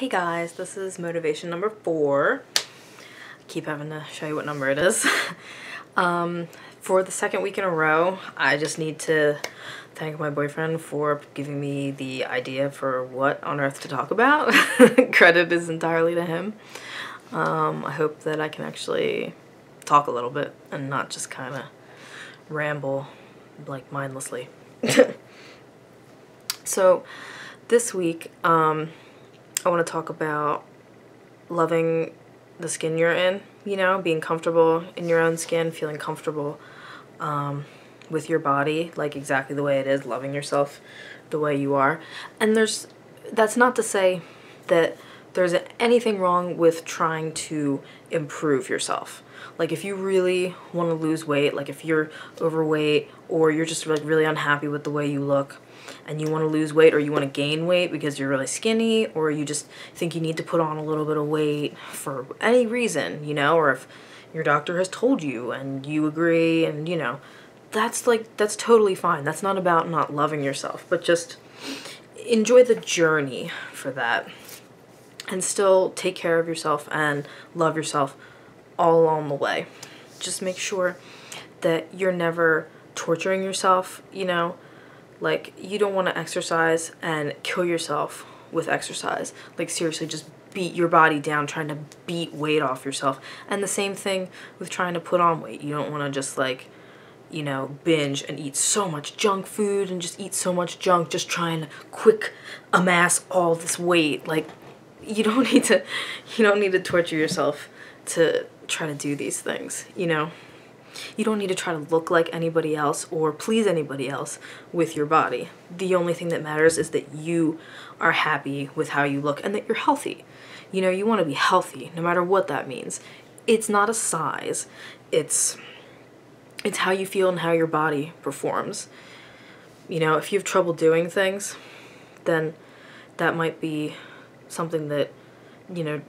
Hey guys, this is motivation number 4. I keep having to show you what number it is. For the second week in a row, I just need to thank my boyfriend for giving me the idea for what on earth to talk about. Credit is entirely to him. I hope that I can actually talk a little bit and not just kind of ramble like mindlessly. So this week, I want to talk about loving the skin you're in, you know, being comfortable in your own skin, feeling comfortable with your body, like exactly the way it is, loving yourself the way you are. And that's not to say that there's anything wrong with trying to improve yourself. Like if you really want to lose weight, like if you're overweight or you're just like really unhappy with the way you look, and you want to lose weight or you want to gain weight because you're really skinny or you just think you need to put on a little bit of weight for any reason, you know, or if your doctor has told you and you agree and, you know, that's totally fine. That's not about not loving yourself, but just enjoy the journey for that and still take care of yourself and love yourself all along the way. Just make sure that you're never torturing yourself, you know. Like, you don't want to exercise and kill yourself with exercise. Like, seriously, just beat your body down trying to beat weight off yourself. And the same thing with trying to put on weight. You don't want to just, like, you know, binge and eat so much junk food and just eat so much junk just trying to quick amass all this weight. Like, you don't need to torture yourself to try to do these things, you know? You don't need to try to look like anybody else or please anybody else with your body. The only thing that matters is that you are happy with how you look and that you're healthy. You know, you want to be healthy, no matter what that means. It's not a size. It's how you feel and how your body performs. You know, if you have trouble doing things, then that might be something that, you know,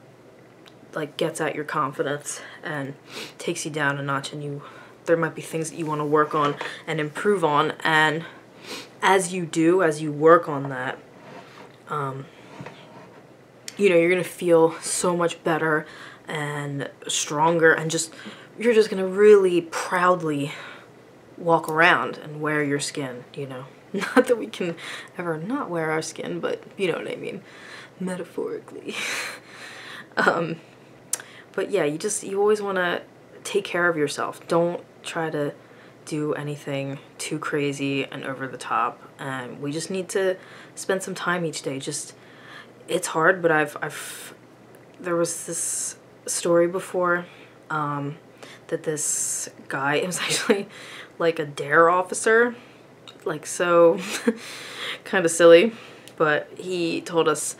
like gets at your confidence and takes you down a notch, and there might be things that you want to work on and improve on. And as you work on that, you know, you're gonna feel so much better and stronger, and you're just gonna really proudly walk around and wear your skin, you know. Not that we can ever not wear our skin, but you know what I mean, metaphorically. But yeah, you always want to take care of yourself. Don't try to do anything too crazy and over the top. And we just need to spend some time each day. Just, it's hard, but there was this story before, that this guy, it was actually like a D.A.R.E. officer, like, so kind of silly, but he told us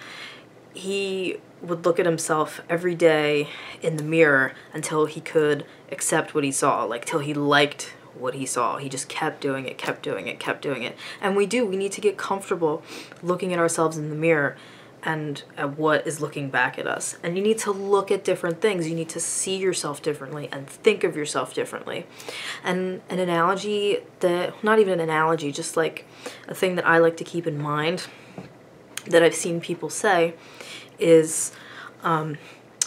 he would look at himself every day in the mirror until he could accept what he saw, like till he liked what he saw. He just kept doing it, kept doing it, kept doing it. And we need to get comfortable looking at ourselves in the mirror and at what is looking back at us. And you need to look at different things. You need to see yourself differently and think of yourself differently. And an analogy that, not even an analogy, just like a thing that I like to keep in mind that I've seen people say is,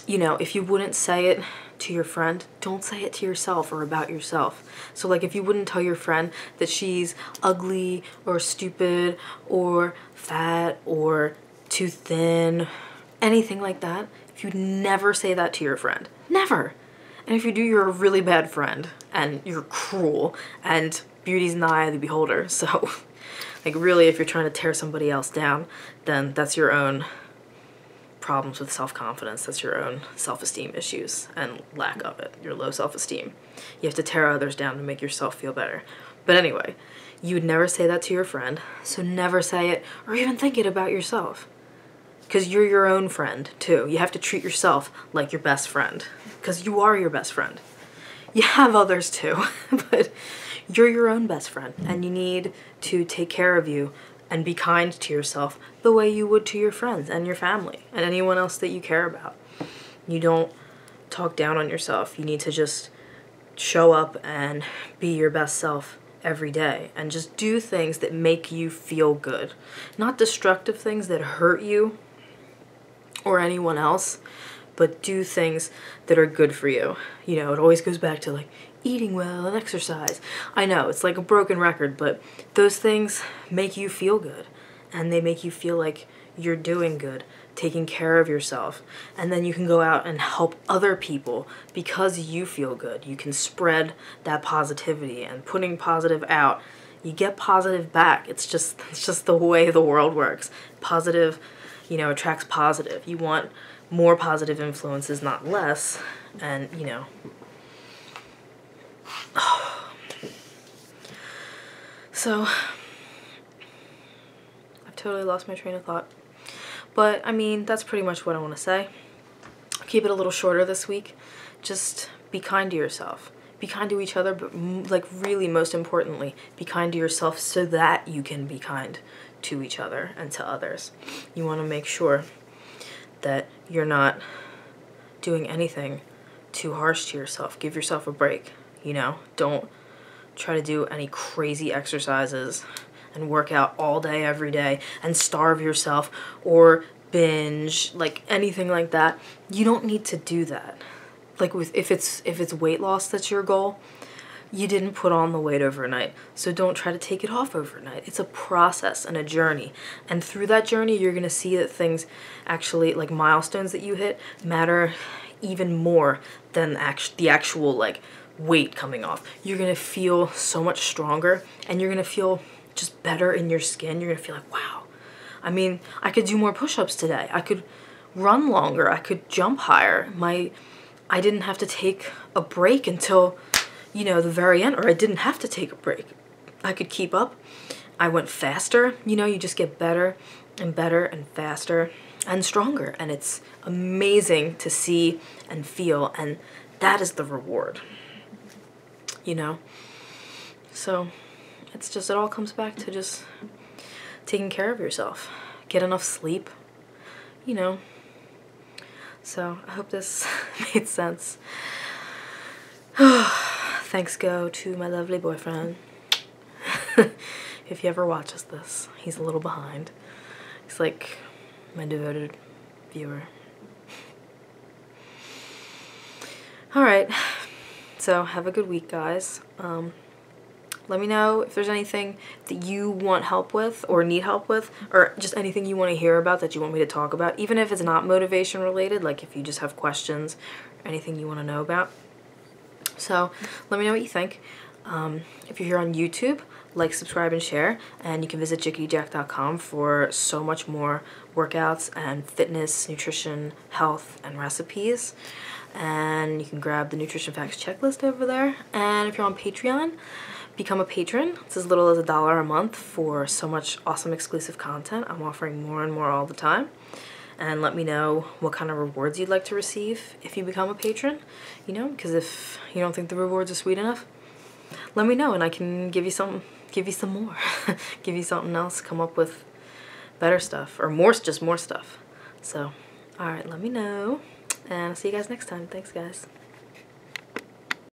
you know, if you wouldn't say it to your friend, don't say it to yourself or about yourself. So like if you wouldn't tell your friend that she's ugly or stupid or fat or too thin, anything like that, if you never say that to your friend, never. And if you do, you're a really bad friend and you're cruel, and beauty's in the eye of the beholder. So like really, if you're trying to tear somebody else down, then that's your own problems with self-confidence, that's your own self-esteem issues and lack of it, your low self-esteem. You have to tear others down to make yourself feel better. But anyway, you would never say that to your friend, so never say it or even think it about yourself, because you're your own friend too. You have to treat yourself like your best friend, because you are your best friend. You have others too, but you're your own best friend, and you need to take care of you and be kind to yourself the way you would to your friends and your family and anyone else that you care about. You don't talk down on yourself. You need to just show up and be your best self every day and just do things that make you feel good. Not destructive things that hurt you or anyone else, but do things that are good for you. You know, it always goes back to like eating well and exercise. I know, it's like a broken record, but those things make you feel good, and they make you feel like you're doing good, taking care of yourself, and then you can go out and help other people because you feel good. You can spread that positivity, and putting positive out, you get positive back. It's just the way the world works. Positive, you know, attracts positive. You want more positive influences, not less. And, you know, so I've totally lost my train of thought. But, I mean, that's pretty much what I want to say. I'll keep it a little shorter this week. Just be kind to yourself. Be kind to each other, but, like, really, most importantly, be kind to yourself so that you can be kind to each other and to others. You want to make sure that you're not doing anything too harsh to yourself. Give yourself a break, you know? Don't try to do any crazy exercises and work out all day, every day, and starve yourself or binge, like anything like that. You don't need to do that. Like, with if it's weight loss that's your goal, you didn't put on the weight overnight, so don't try to take it off overnight. It's a process and a journey, and through that journey you're gonna see that things actually, like milestones that you hit, matter even more than the actual like weight coming off. You're gonna feel so much stronger, and you're gonna feel just better in your skin. You're gonna feel like, wow, I mean, I could do more push-ups today. I could run longer. I could jump higher. I didn't have to take a break until, you know, the very end, or I didn't have to take a break. I could keep up. I went faster. You know, you just get better and better and faster and stronger. And it's amazing to see and feel. And that is the reward, you know? So it's just, it all comes back to just taking care of yourself. Get enough sleep, you know? So I hope this made sense. Thanks go to my lovely boyfriend. If he ever watches this, he's a little behind. He's like my devoted viewer. Alright, so have a good week, guys. Let me know if there's anything that you want help with or need help with, or just anything you want to hear about that you want me to talk about, even if it's not motivation related, like if you just have questions or anything you want to know about. So let me know what you think. If you're here on YouTube, like, subscribe, and share, and you can visit JicketyJack.com for so much more workouts and fitness, nutrition, health, and recipes. And you can grab the Nutrition Facts Checklist over there. And if you're on Patreon, become a patron. It's as little as $1 a month for so much awesome exclusive content. I'm offering more and more all the time. And let me know what kind of rewards you'd like to receive if you become a patron, you know, because if you don't think the rewards are sweet enough, let me know and I can give you some more, give you something else, come up with better stuff, or more, just more stuff. So, all right, let me know, and I'll see you guys next time. Thanks, guys.